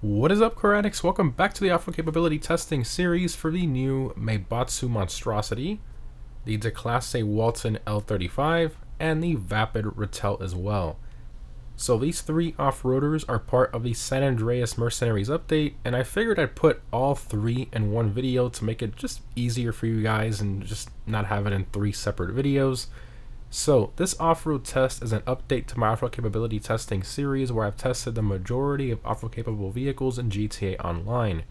What is up, Coradics? Welcome back to the Alpha Capability Testing Series for the new Maibatsu MonstroCiti, the Declasse Walton L35, and the Vapid Ratel as well. So these three off-roaders are part of the San Andreas Mercenaries update, and I figured I'd put all three in one video to make it just easier for you guys and just not have it in three separate videos. So this off-road test is an update to my off-road capability testing series where I've tested the majority of off-road capable vehicles in GTA Online.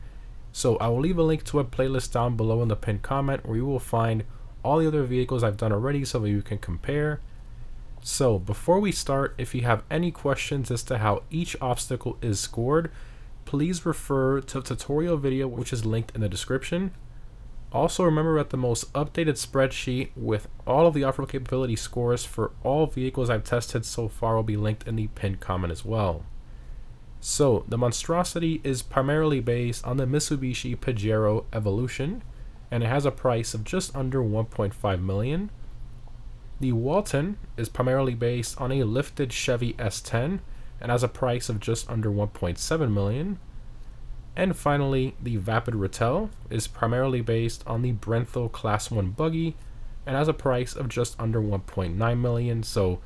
So I will leave a link to a playlist down below in the pinned comment where you will find all the other vehicles I've done already so that you can compare. So before we start, if you have any questions as to how each obstacle is scored, please refer to the tutorial video which is linked in the description. Also remember that the most updated spreadsheet with all of the off-road capability scores for all vehicles I've tested so far will be linked in the pinned comment as well. So the MonstroCiti is primarily based on the Mitsubishi Pajero Evolution, and it has a price of just under 1.5 million. The Walton is primarily based on a lifted Chevy S10 and has a price of just under 1.7 million. And finally, the Vapid Ratel is primarily based on the Brenthel Class 1 buggy and has a price of just under 1.9 million. So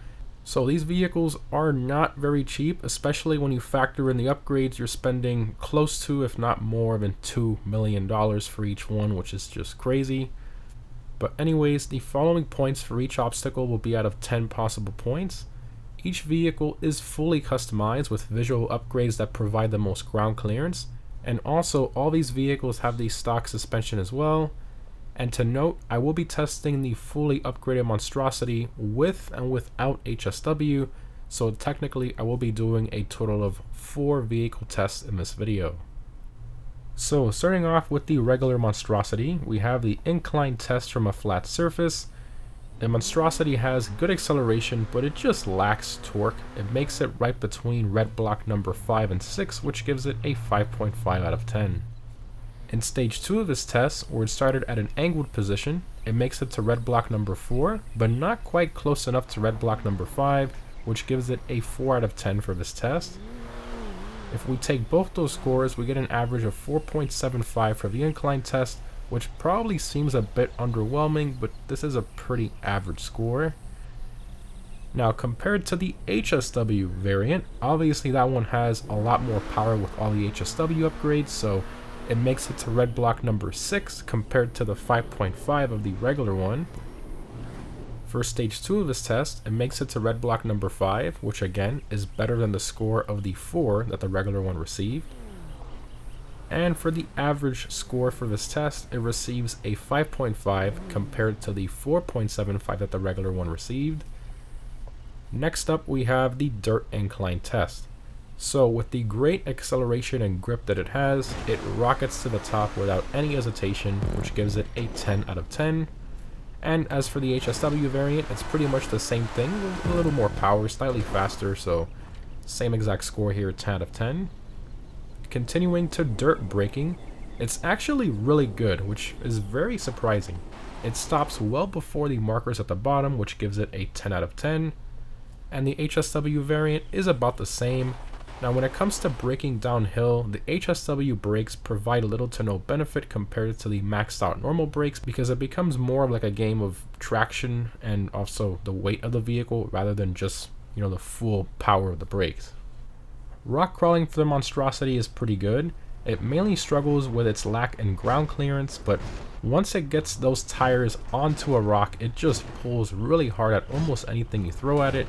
these vehicles are not very cheap, especially when you factor in the upgrades. You're spending close to, if not more than $2 million for each one, which is just crazy. But anyways, the following points for each obstacle will be out of 10 possible points. Each vehicle is fully customized with visual upgrades that provide the most ground clearance. And also, all these vehicles have the stock suspension as well. And to note, I will be testing the fully upgraded MonstroCiti with and without HSW, so technically I will be doing a total of 4 vehicle tests in this video. So starting off with the regular MonstroCiti, we have the incline test from a flat surface. The MonstroCiti has good acceleration, but it just lacks torque. It makes it right between red block number 5 and 6, which gives it a 5.5 out of 10. In stage 2 of this test, where it started at an angled position, it makes it to red block number 4, but not quite close enough to red block number 5, which gives it a 4 out of 10 for this test. If we take both those scores, we get an average of 4.75 for the incline test, which probably seems a bit underwhelming, but this is a pretty average score. Now compared to the HSW variant, obviously that one has a lot more power with all the HSW upgrades, so it makes it to red block number 6 compared to the 5.5 of the regular one. For stage 2 of this test, it makes it to red block number 5, which again is better than the score of the 4 that the regular one received. And for the average score for this test, it receives a 5.5 compared to the 4.75 that the regular one received. Next up, we have the dirt incline test. So with the great acceleration and grip that it has, it rockets to the top without any hesitation, which gives it a 10 out of 10. And as for the HSW variant, it's pretty much the same thing, with a little more power, slightly faster, so same exact score here, 10 out of 10. Continuing to dirt braking, it's actually really good, which is very surprising. It stops well before the markers at the bottom, which gives it a 10 out of 10. And the HSW variant is about the same. Now when it comes to braking downhill, the HSW brakes provide little to no benefit compared to the maxed out normal brakes, because it becomes more of like a game of traction and also the weight of the vehicle rather than just, you know, the full power of the brakes. Rock crawling for the MonstroCiti is pretty good. It mainly struggles with its lack in ground clearance, but once it gets those tires onto a rock, it just pulls really hard at almost anything you throw at it.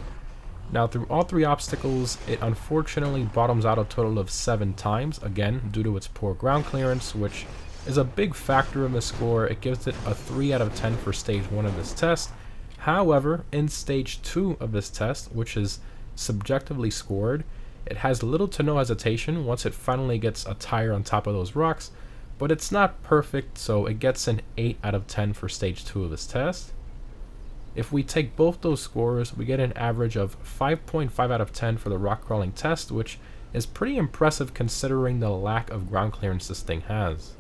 Now through all three obstacles, it unfortunately bottoms out a total of 7 times, again due to its poor ground clearance, which is a big factor in the score. It gives it a 3 out of 10 for stage 1 of this test. However, in stage 2 of this test, which is subjectively scored, it has little to no hesitation once it finally gets a tire on top of those rocks, but it's not perfect, so it gets an 8 out of 10 for stage 2 of this test. If we take both those scores, we get an average of 5.5 out of 10 for the rock crawling test, which is pretty impressive considering the lack of ground clearance this thing has.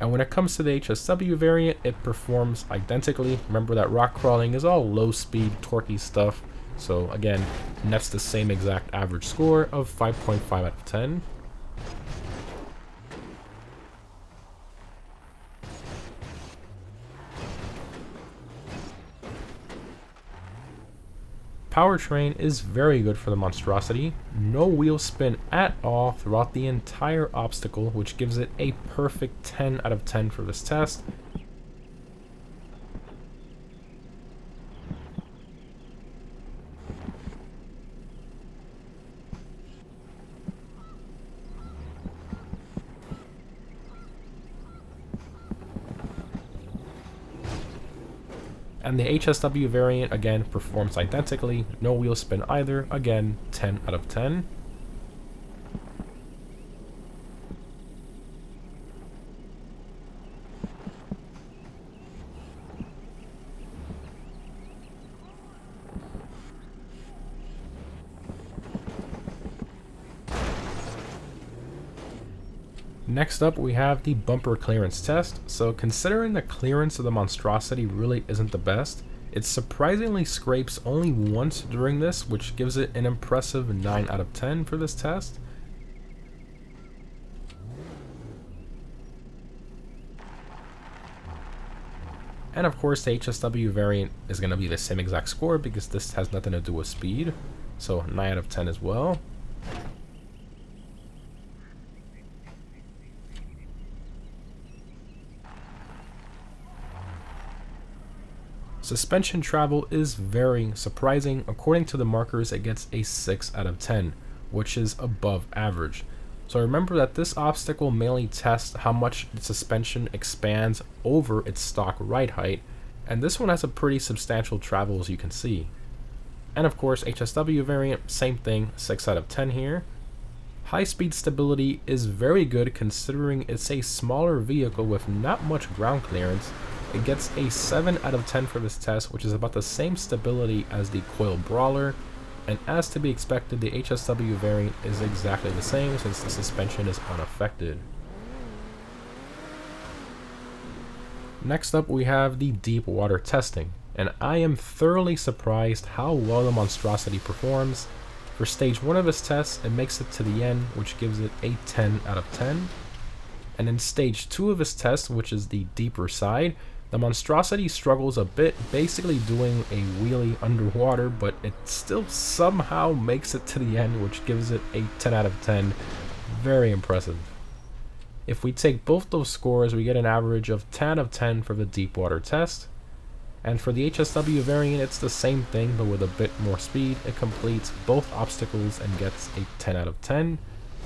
And when it comes to the HSW variant, it performs identically. Remember that rock crawling is all low speed, torquey stuff. So again, that's the same exact average score of 5.5 out of 10. powertrain is very good for the monstrosity. No wheel spin at all throughout the entire obstacle, which gives it a perfect 10 out of 10 for this test. And the HSW variant, again, performs identically. No wheel spin either. Again, 10 out of 10. Next up, we have the bumper clearance test. So considering the clearance of the monstrosity really isn't the best, it surprisingly scrapes only once during this, which gives it an impressive 9 out of 10 for this test. And of course, the HSW variant is going to be the same exact score because this has nothing to do with speed. So 9 out of 10 as well. Suspension travel is very surprising. According to the markers, it gets a 6 out of 10, which is above average. So remember that this obstacle mainly tests how much the suspension expands over its stock ride height, and this one has a pretty substantial travel as you can see. And of course, HSW variant, same thing, 6 out of 10 here. High speed stability is very good considering it's a smaller vehicle with not much ground clearance. It gets a 7 out of 10 for this test, which is about the same stability as the Coil Brawler, and as to be expected, the HSW variant is exactly the same since the suspension is unaffected. Next up, we have the deep water testing, and I am thoroughly surprised how well the monstrosity performs. For stage 1 of this test, it makes it to the end, which gives it a 10 out of 10. And in stage 2 of this test, which is the deeper side, the monstrosity struggles a bit, basically doing a wheelie underwater, but it still somehow makes it to the end, which gives it a 10 out of 10. Very impressive. If we take both those scores, we get an average of 10 out of 10 for the deep water test. And for the HSW variant, it's the same thing, but with a bit more speed. It completes both obstacles and gets a 10 out of 10.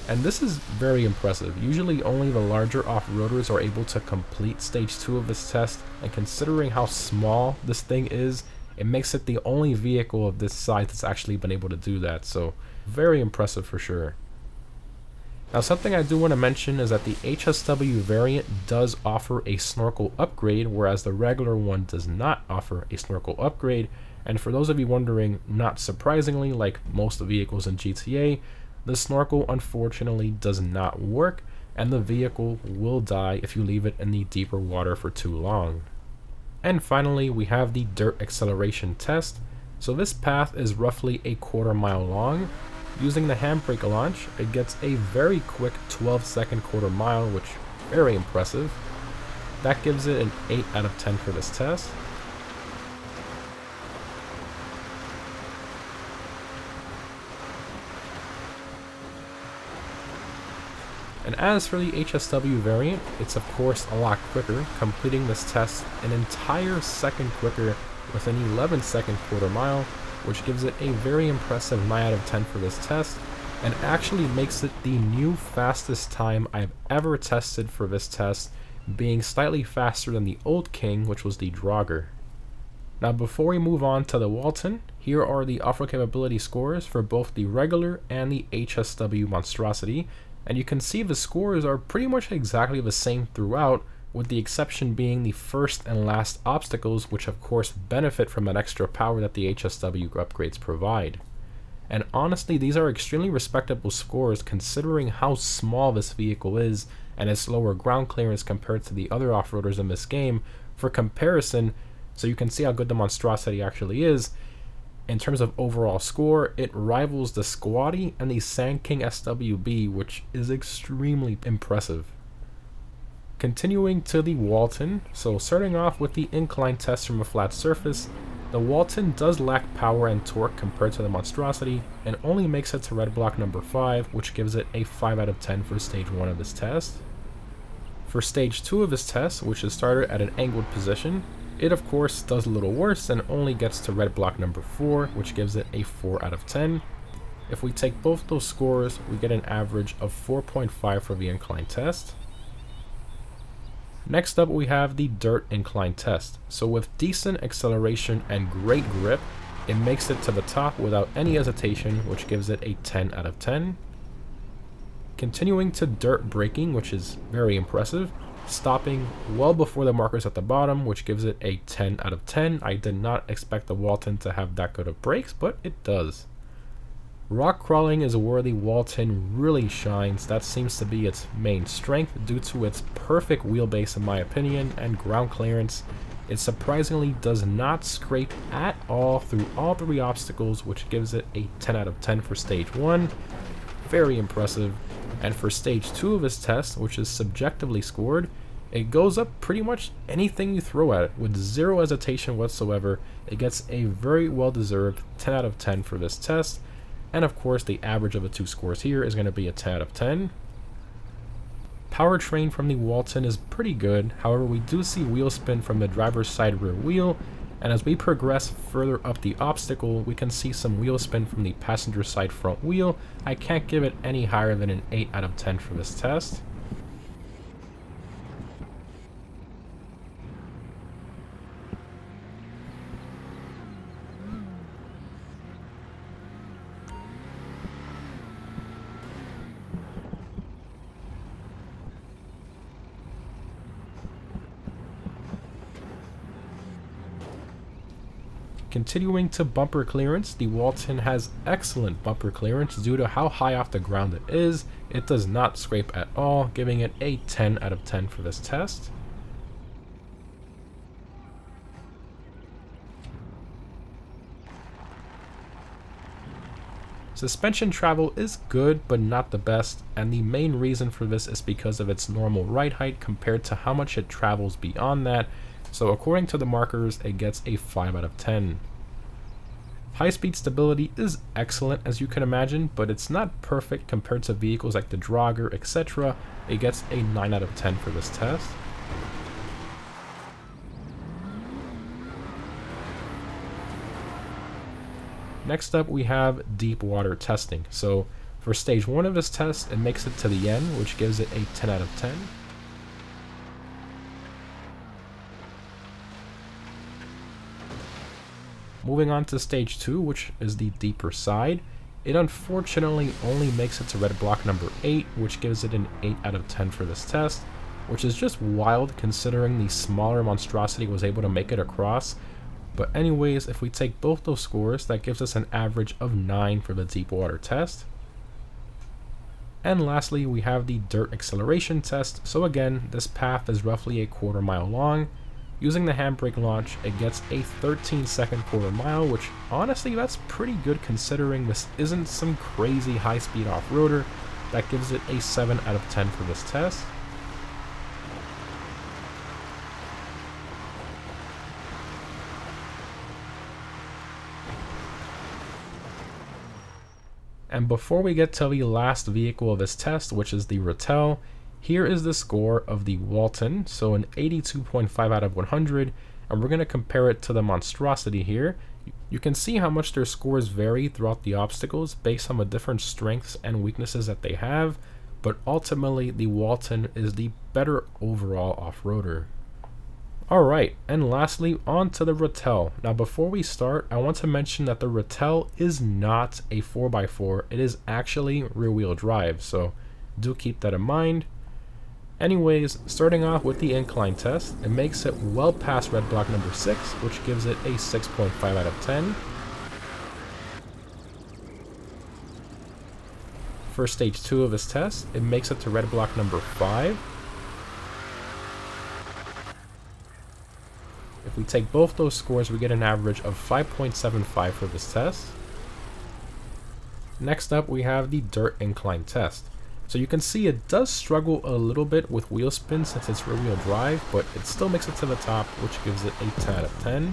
And this is very impressive. Usually only the larger off-roaders are able to complete stage 2 of this test, and considering how small this thing is, it makes it the only vehicle of this size that's actually been able to do that, so very impressive for sure. Now, something I do want to mention is that the HSW variant does offer a snorkel upgrade, whereas the regular one does not offer a snorkel upgrade, and for those of you wondering, not surprisingly, like most vehicles in GTA, the snorkel unfortunately does not work, and the vehicle will die if you leave it in the deeper water for too long. And finally, we have the dirt acceleration test. So this path is roughly a quarter mile long. Using the handbrake launch, it gets a very quick 12-second quarter mile, which is very impressive. That gives it an 8 out of 10 for this test. And as for the HSW variant, it's of course a lot quicker, completing this test an entire second quicker with an 11-second quarter mile, which gives it a very impressive 9 out of 10 for this test, and actually makes it the new fastest time I've ever tested for this test, being slightly faster than the old king, which was the Draugr. Now before we move on to the Walton, here are the off-road capability scores for both the regular and the HSW monstrosity. And you can see the scores are pretty much exactly the same throughout, with the exception being the first and last obstacles, which of course benefit from that extra power that the HSW upgrades provide. And honestly, these are extremely respectable scores considering how small this vehicle is and its lower ground clearance compared to the other off-roaders in this game. For comparison, so you can see how good the monstrosity actually is, in terms of overall score, it rivals the Squatty and the Sand King SWB, which is extremely impressive. Continuing to the Walton, so starting off with the incline test from a flat surface, The Walton does lack power and torque compared to the Monstrosity, and only makes it to red block number 5, which gives it a 5 out of 10 for stage 1 of this test. For stage 2 of this test, which is started at an angled position, it of course does a little worse and only gets to red block number 4, which gives it a 4 out of 10. If we take both those scores, we get an average of 4.5 for the incline test. Next up we have the dirt incline test. So with decent acceleration and great grip, it makes it to the top without any hesitation, which gives it a 10 out of 10. Continuing to dirt braking, which is very impressive, stopping well before the markers at the bottom, which gives it a 10 out of 10. I did not expect the Walton to have that good of brakes, but it does. Rock crawling is where the Walton really shines. That seems to be its main strength due to its perfect wheelbase in my opinion and ground clearance. It surprisingly does not scrape at all through all three obstacles, which gives it a 10 out of 10 for stage 1. Very impressive. And for stage 2 of this test, which is subjectively scored, it goes up pretty much anything you throw at it with zero hesitation whatsoever. It gets a very well deserved 10 out of 10 for this test. And of course the average of the two scores here is going to be a 10 out of 10. Powertrain from the Walton is pretty good, however we do see wheel spin from the driver's side rear wheel, and as we progress further up the obstacle we can see some wheel spin from the passenger side front wheel. I can't give it any higher than an 8 out of 10 for this test. Continuing to bumper clearance, the Walton has excellent bumper clearance due to how high off the ground it is. It does not scrape at all, giving it a 10 out of 10 for this test. Suspension travel is good but not the best, and the main reason for this is because of its normal ride height compared to how much it travels beyond that. So according to the markers, it gets a 5 out of 10. High-speed stability is excellent as you can imagine, but it's not perfect compared to vehicles like the Draugr, etc. It gets a 9 out of 10 for this test. Next up we have deep water testing. So for stage 1 of this test, it makes it to the end, which gives it a 10 out of 10. Moving on to stage 2, which is the deeper side, it unfortunately only makes it to red block number 8, which gives it an 8 out of 10 for this test, which is just wild considering the smaller Monstrosity was able to make it across. But anyways, if we take both those scores, that gives us an average of 9 for the deep water test. And lastly, we have the dirt acceleration test. So again, this path is roughly a quarter mile long. Using the handbrake launch, it gets a 13-second quarter mile, which honestly, that's pretty good considering this isn't some crazy high-speed off-roader. That gives it a 7 out of 10 for this test. And before we get to the last vehicle of this test, which is the Ratel, here is the score of the Walton, so an 82.5 out of 100, and we're going to compare it to the Monstrosity here. You can see how much their scores vary throughout the obstacles based on the different strengths and weaknesses that they have, but ultimately the Walton is the better overall off-roader. Alright, and lastly, on to the Ratel. Now before we start, I want to mention that the Ratel is not a 4x4, it is actually rear-wheel drive, so do keep that in mind. Anyways, starting off with the incline test, it makes it well past red block number 6, which gives it a 6.5 out of 10. For stage 2 of this test, it makes it to red block number 5. If we take both those scores, we get an average of 5.75 for this test. Next up, we have the dirt incline test. So you can see it does struggle a little bit with wheel spin since it's rear wheel drive, but it still makes it to the top, which gives it a 10 out of 10.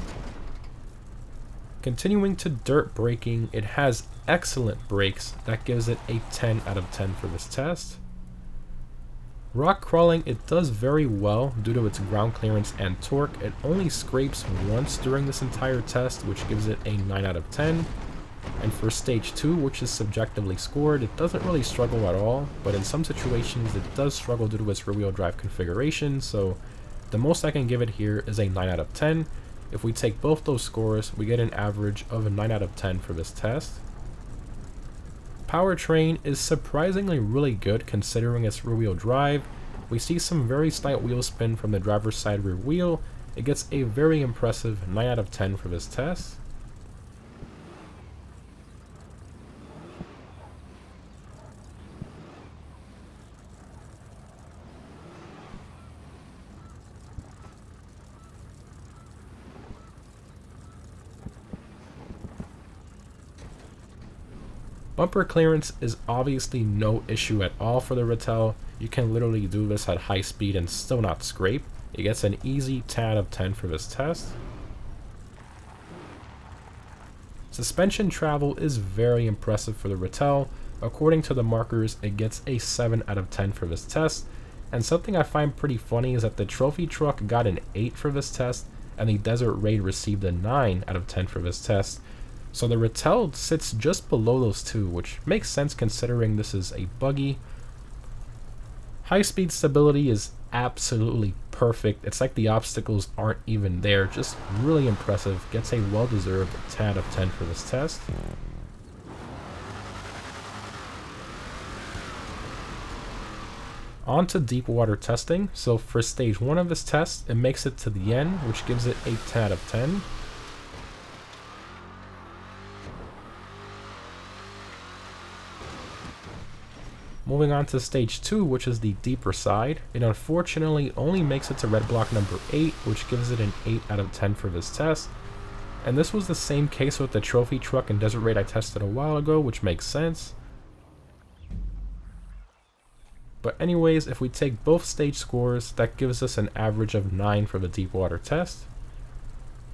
Continuing to dirt braking, it has excellent brakes. That gives it a 10 out of 10 for this test. Rock crawling, it does very well due to its ground clearance and torque. It only scrapes once during this entire test, which gives it a 9 out of 10. And for stage 2, which is subjectively scored, it doesn't really struggle at all, but in some situations it does struggle due to its rear-wheel drive configuration, so the most I can give it here is a 9 out of 10. If we take both those scores, we get an average of a 9 out of 10 for this test. Powertrain is surprisingly really good considering its rear-wheel drive. We see some very slight wheel spin from the driver's side rear wheel. It gets a very impressive 9 out of 10 for this test. Bumper clearance is obviously no issue at all for the Ratel. You can literally do this at high speed and still not scrape. It gets an easy 10 out of 10 for this test. Suspension travel is very impressive for the Ratel. According to the markers, it gets a 7 out of 10 for this test. And something I find pretty funny is that the Trophy Truck got an 8 for this test, and the Desert Raid received a 9 out of 10 for this test. So the Ratel sits just below those two, which makes sense considering this is a buggy. High-speed stability is absolutely perfect. It's like the obstacles aren't even there. Just really impressive. Gets a well-deserved 10 out of 10 for this test. On to deep water testing. So for stage 1 of this test, it makes it to the end, which gives it a 10 out of 10. Moving on to stage 2, which is the deeper side, it unfortunately only makes it to red block number 8, which gives it an 8 out of 10 for this test. And this was the same case with the Trophy Truck and Desert Raid I tested a while ago, which makes sense. But anyways, if we take both stage scores, that gives us an average of 9 for the deep water test.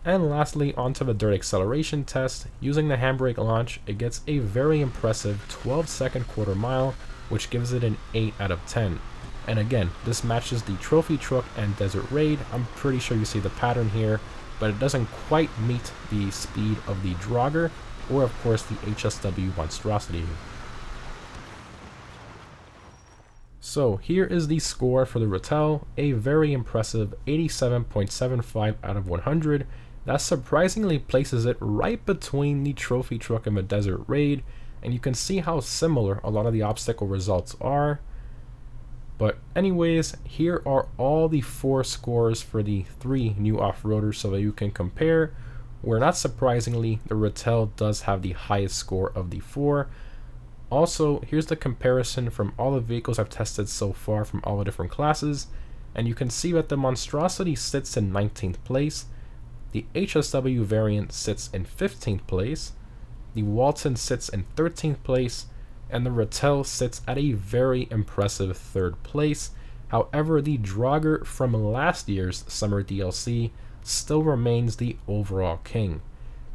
And lastly, onto the dirt acceleration test. Using the handbrake launch, it gets a very impressive 12-second quarter mile, which gives it an 8 out of 10. And again, this matches the Trophy Truck and Desert Raid. I'm pretty sure you see the pattern here, but it doesn't quite meet the speed of the Draugr, or of course the HSW monstrosity. So here is the score for the Ratel, a very impressive 87.75 out of 100. That surprisingly places it right between the Trophy Truck and the Desert Raid, and you can see how similar a lot of the obstacle results are. But anyways, here are all the 4 scores for the 3 new off-roaders so that you can compare, where not surprisingly, the Ratel does have the highest score of the 4. Also, here's the comparison from all the vehicles I've tested so far from all the different classes, and you can see that the Monstrosity sits in 19th place, the HSW variant sits in 15th place, the Walton sits in 13th place, and the Ratel sits at a very impressive 3rd place. However, the Draugr from last year's Summer DLC still remains the overall king.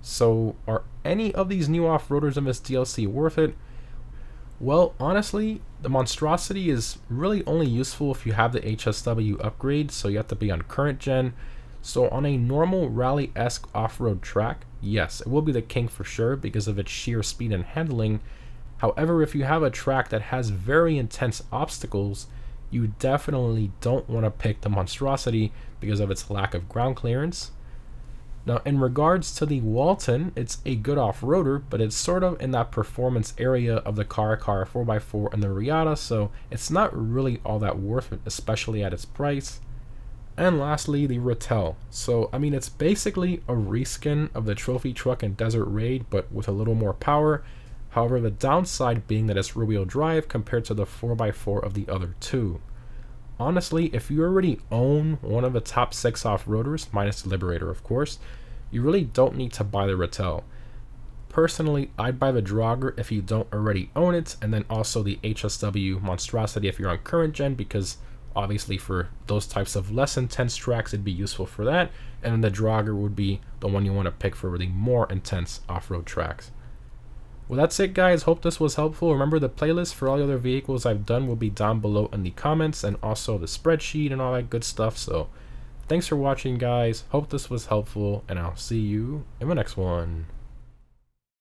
So, are any of these new off-roaders in this DLC worth it? Well, honestly, the Monstrosity is really only useful if you have the HSW upgrade, so you have to be on current gen. So on a normal rally-esque off-road track, yes, it will be the king for sure because of its sheer speed and handling. However, if you have a track that has very intense obstacles, you definitely don't want to pick the Monstrosity because of its lack of ground clearance. Now, in regards to the Walton, it's a good off-roader, but it's sort of in that performance area of the Caracara 4x4 and the Riata, so it's not really all that worth it, especially at its price. And lastly, the Ratel. So, I mean, it's basically a reskin of the Trophy Truck and Desert Raid, but with a little more power. However, the downside being that it's rear-wheel drive compared to the 4x4 of the other two. Honestly, if you already own one of the top 6 off-roaders, minus the Liberator, of course, you really don't need to buy the Ratel. Personally, I'd buy the Draugr if you don't already own it, and then also the HSW Monstrosity if you're on current gen, because Obviously for those types of less intense tracks, it'd be useful for that. And then the Draugr would be the one you want to pick for really more intense off-road tracks. Well, that's it, guys. Hope this was helpful. Remember, the playlist for all the other vehicles I've done will be down below in the comments, and also the spreadsheet and all that good stuff. So thanks for watching, guys. Hope this was helpful, and I'll see you in the next one.